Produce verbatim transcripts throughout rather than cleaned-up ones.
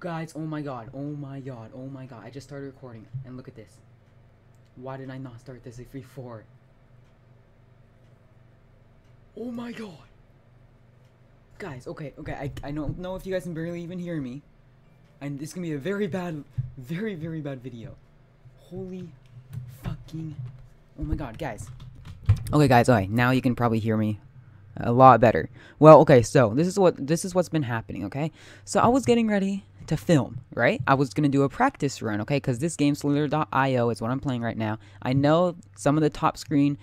Guys, oh my god, oh my god, oh my god. I just started recording, and look at this. Why did I not start this before? Oh my god. Guys, okay, okay, I, I don't know if you guys can barely even hear me. And this is gonna be a very bad, very, very bad video. Holy fucking... Oh my god, guys. Okay, guys, okay, now you can probably hear me a lot better. Well, okay, so this is what this is what's been happening, okay? So I was getting ready to film, right? I was gonna do a practice run, okay? Because this game, Slither dot i o, is what I'm playing right now. I know some of the top screen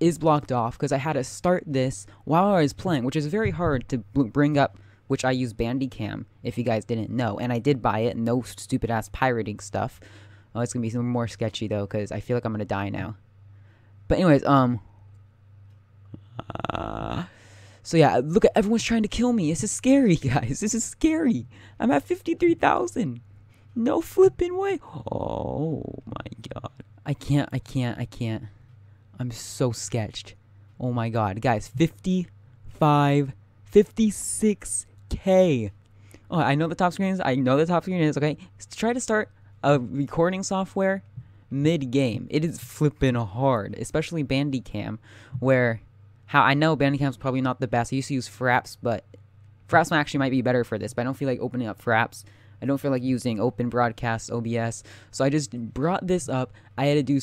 is blocked off because I had to start this while I was playing, which is very hard to bring up, which I use Bandicam, if you guys didn't know. And I did buy it, no stupid-ass pirating stuff. Oh, it's gonna be some more sketchy, though, because I feel like I'm gonna die now. But anyways, um... Uh, so yeah, look at everyone's trying to kill me. This is scary, guys. This is scary. I'm at fifty-three thousand. No flipping way. Oh, my god. I can't, I can't, I can't. I'm so sketched. Oh my god, guys, fifty-five, fifty-six K. Oh, I know the top screen is, I know the top screen is, okay? Try to start a recording software mid-game. It is flipping hard, especially Bandicam, where, how I know Bandicam's probably not the best. I used to use Fraps, but Fraps actually might be better for this, but I don't feel like opening up Fraps. I don't feel like using open broadcast O B S, so I just brought this up. I had to do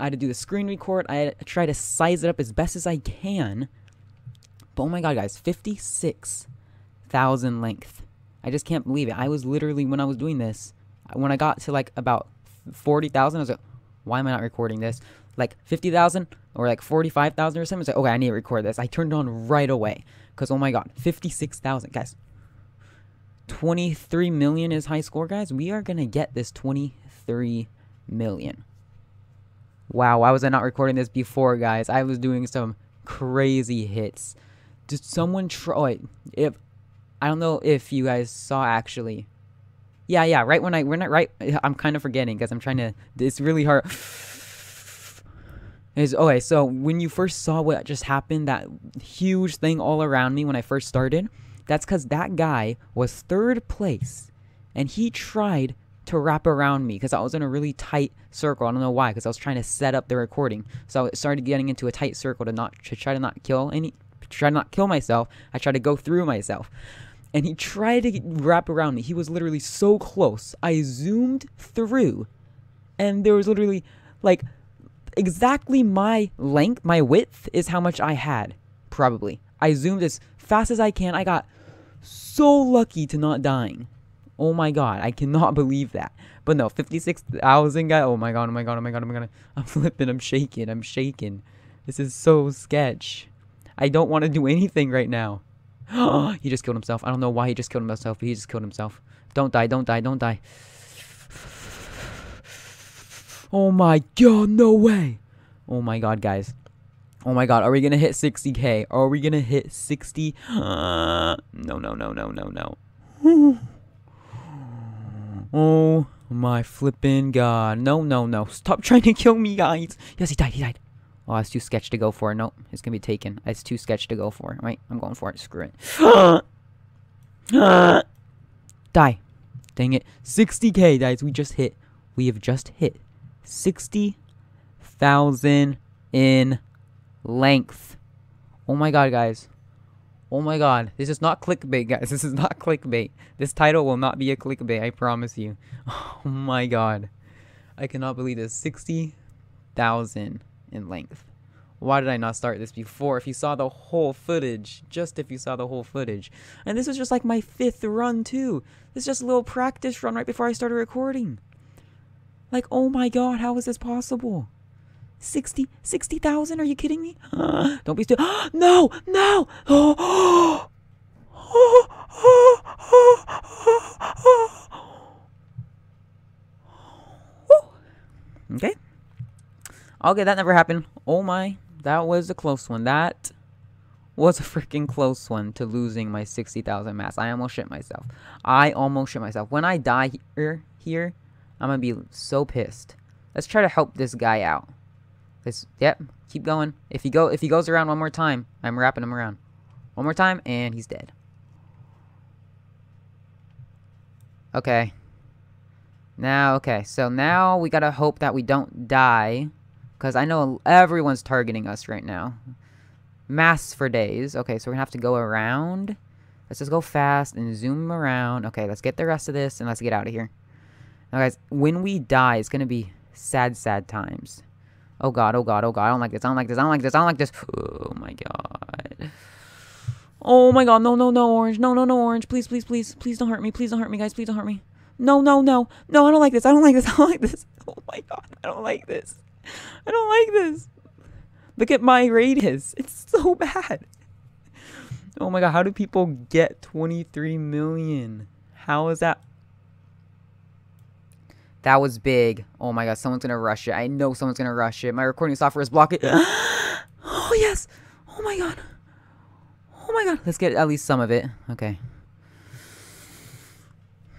I had to do the screen record. I had to try to size it up as best as I can. But oh my god, guys, fifty-six thousand length. I just can't believe it. I was literally, when I was doing this, when I got to like about forty thousand, I was like, why am I not recording this? Like fifty thousand or like forty-five thousand or something. It's like, okay, I need to record this. I turned it on right away because oh my god, fifty-six thousand, guys. twenty-three million is high score, guys. We are gonna get this twenty-three million. Wow, why was I not recording this before, guys? I was doing some crazy hits. Did someone try if I don't know if you guys saw actually. Yeah, yeah, right when I we're not right I'm kind of forgetting because I'm trying to it's really hard. Is okay, so when you first saw what just happened, that huge thing all around me when I first started. That's because that guy was third place, and he tried to wrap around me because I was in a really tight circle. I don't know why, because I was trying to set up the recording. So I started getting into a tight circle to not to try to not kill any, try to not kill myself. I tried to go through myself, and he tried to wrap around me. He was literally so close. I zoomed through, and there was literally like exactly my length, my width is how much I had probably. I zoomed as fast as I can. I got so lucky to not dying. Oh my god, I cannot believe that. But no, fifty-six thousand guys. Oh my god, oh my god, oh my god, oh my god. I'm flipping, I'm shaking, I'm shaking. This is so sketch. I don't want to do anything right now. He just killed himself. I don't know why he just killed himself, but he just killed himself. Don't die, don't die, don't die. Oh my god, no way. Oh my god, guys. Oh my god, are we gonna hit sixty K? Are we gonna hit sixty? Uh, no, no, no, no, no, no. Oh my flippin' god. No, no, no. Stop trying to kill me, guys. Yes, he died, he died. Oh, it's too sketch to go for it. Nope, it's gonna be taken. It's too sketch to go for it. Right? I'm going for it. Screw it. Die. Dang it. sixty K, guys. We just hit. We have just hit sixty thousand in... length. Oh my god, guys. Oh my god. This is not clickbait, guys. This is not clickbait. This title will not be a clickbait, I promise you. Oh my god. I cannot believe this. sixty thousand in length. Why did I not start this before? If you saw the whole footage. Just if you saw the whole footage. And this was just like my fifth run, too. This is just a little practice run right before I started recording. Like, oh my god, how is this possible? sixty thousand? Are you kidding me? Uh, don't be still. No! No! Oh, oh, oh, oh, oh, oh. Okay. Okay, that never happened. Oh my. That was a close one. That was a freaking close one to losing my sixty thousand mass. I almost shit myself. I almost shit myself. When I die here, here I'm going to be so pissed. Let's try to help this guy out. This, yep, keep going. If he go, if he goes around one more time, I'm wrapping him around. One more time, and he's dead. Okay. Now, okay. So now we gotta hope that we don't die. Because I know everyone's targeting us right now. Mass for days. Okay, so we're gonna have to go around. Let's just go fast and zoom around. Okay, let's get the rest of this and let's get out of here. Now, guys, when we die, it's gonna be sad, sad times. Oh, God, oh, God, oh, God. I don't like this. I don't like this. I don't like this. I don't like this. Oh, my God. Oh, my God. No, no, no, orange. No, no, no, orange. Please, please, please. Please don't hurt me. Please don't hurt me, guys. Please don't hurt me. No, no, no. No, I don't like this. I don't like this. I don't like this. Oh, my God. I don't like this. I don't like this. Look at my radius. It's so bad. Oh, my God. How do people get twenty-three million? How is that? That was big. Oh my God, someone's gonna rush it. I know someone's gonna rush it. My recording software is blocking. Oh yes. Oh my God. Oh my God. Let's get at least some of it. Okay.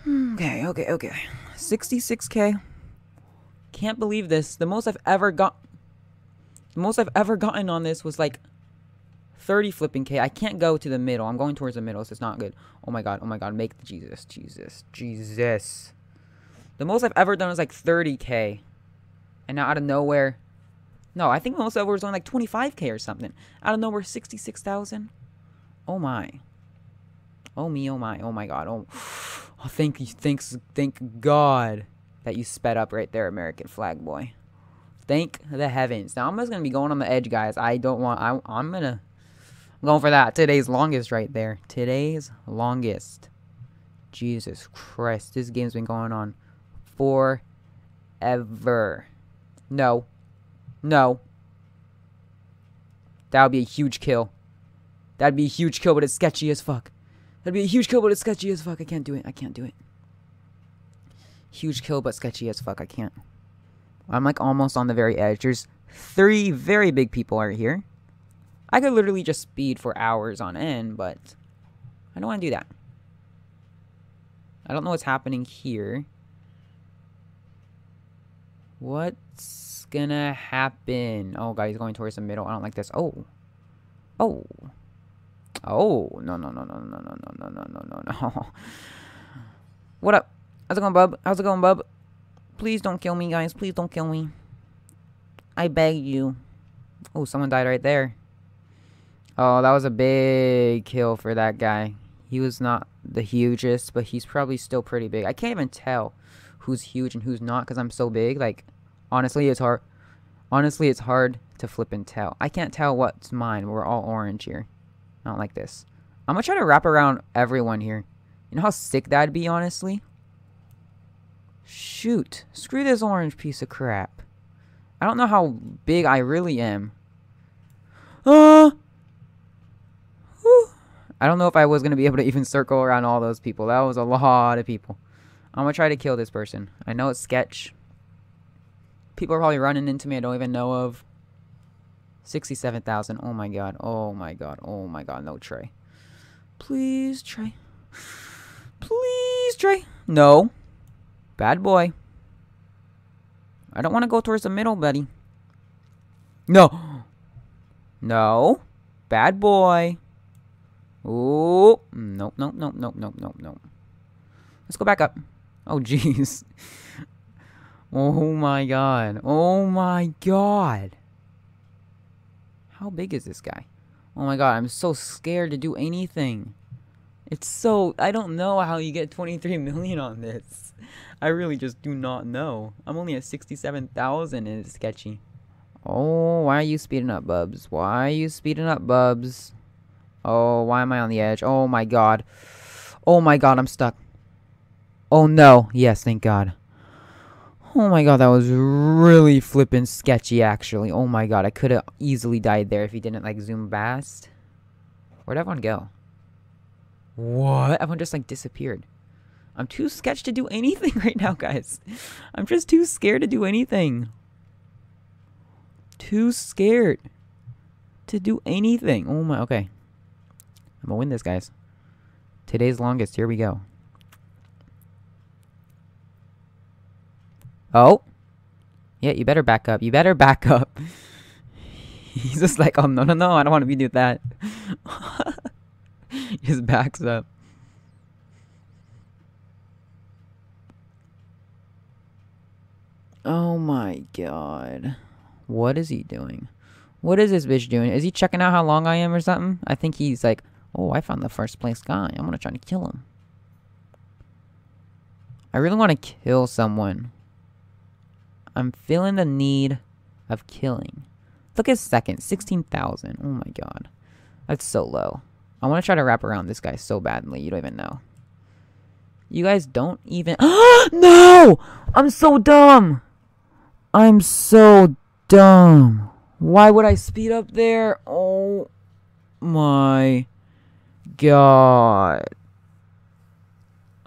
Okay, okay, okay. sixty-six K. Can't believe this. The most I've ever got The most I've ever gotten on this was like thirty flipping K. I can't go to the middle. I'm going towards the middle, so it's not good. Oh my God. Oh my God. Make the Jesus. Jesus. Jesus. The most I've ever done is like thirty K. And now out of nowhere. No, I think most of it was on like twenty-five K or something. Out of nowhere, sixty-six thousand. Oh my. Oh me, oh my, oh my God. Oh, oh thank you, thanks, thank God that you sped up right there, American flag boy. Thank the heavens. Now I'm just going to be going on the edge, guys. I don't want, I, I'm going to, I'm going for that. Today's longest right there. Today's longest. Jesus Christ, this game's been going on forever. No. No. That would be a huge kill. That'd be a huge kill, but it's sketchy as fuck. That'd be a huge kill, but it's sketchy as fuck. I can't do it. I can't do it. Huge kill, but sketchy as fuck. I can't. I'm like almost on the very edge. There's three very big people right here. I could literally just speed for hours on end, but I don't want to do that. I don't know what's happening here. What's gonna happen? Oh, God, he's going towards the middle. I don't like this. Oh. Oh. Oh. No, no, no, no, no, no, no, no, no, no, no. What up? How's it going, bub? How's it going, bub? Please don't kill me, guys. Please don't kill me. I beg you. Oh, someone died right there. Oh, that was a big kill for that guy. He was not the hugest, but he's probably still pretty big. I can't even tell who's huge and who's not because I'm so big. Like, honestly, it's hard. Honestly, it's hard to flip and tell. I can't tell what's mine. We're all orange here. I don't like this. I'm going to try to wrap around everyone here. You know how sick that'd be, honestly? Shoot. Screw this orange piece of crap. I don't know how big I really am. Uh, whew. I don't know if I was going to be able to even circle around all those people. That was a lot of people. I'm gonna try to kill this person. I know it's sketch. People are probably running into me I don't even know of. sixty-seven thousand. Oh my God. Oh my God. Oh my God. No, Trey. Please, Trey. Please, Trey. No. Bad boy. I don't want to go towards the middle, buddy. No. No. Bad boy. Oh. Nope, nope, nope, nope, nope, nope, nope. Let's go back up. Oh, jeez. Oh, my God. Oh, my God. How big is this guy? Oh, my God. I'm so scared to do anything. It's so... I don't know how you get twenty-three million on this. I really just do not know. I'm only at sixty-seven thousand and it's sketchy. Oh, why are you speeding up, bubs? Why are you speeding up, bubs? Oh, why am I on the edge? Oh, my God. Oh, my God. I'm stuck. Oh, no. Yes, thank God. Oh, my God. That was really flippin' sketchy, actually. Oh, my God. I could have easily died there if he didn't, like, zoom past. Where'd everyone go? What? Everyone just, like, disappeared. I'm too sketched to do anything right now, guys. I'm just too scared to do anything. Too scared to do anything. Oh, my. Okay. I'm gonna win this, guys. Today's longest. Here we go. Oh, yeah, you better back up. You better back up. He's just like, oh, no, no, no, I don't want to be doing that. He just backs up. Oh my god. What is he doing? What is this bitch doing? Is he checking out how long I am or something? I think he's like, oh, I found the first place guy. I'm gonna try to kill him. I really want to kill someone. I'm feeling the need of killing. Look at second, sixteen thousand. Oh my god. That's so low. I want to try to wrap around this guy so badly. You don't even know. You guys don't even... No! I'm so dumb! I'm so dumb. Why would I speed up there? Oh my god.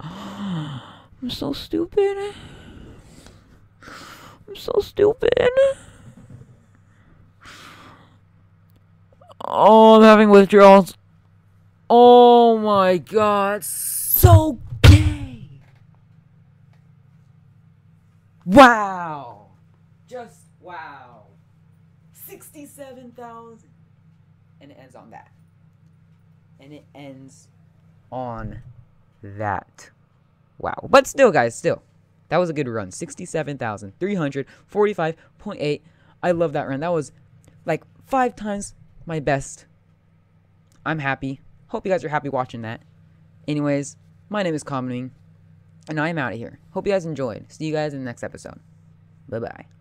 I'm so stupid. I'm so stupid. Oh, I'm having withdrawals. Oh my god. So gay. Wow. Just wow. sixty-seven thousand. And it ends on that. And it ends on that. Wow. But still, guys, still. That was a good run. sixty-seven thousand three hundred forty-five point eight. I love that run. That was like five times my best. I'm happy. Hope you guys are happy watching that. Anyways, my name is Kameding, and I'm out of here. Hope you guys enjoyed. See you guys in the next episode. Bye-bye.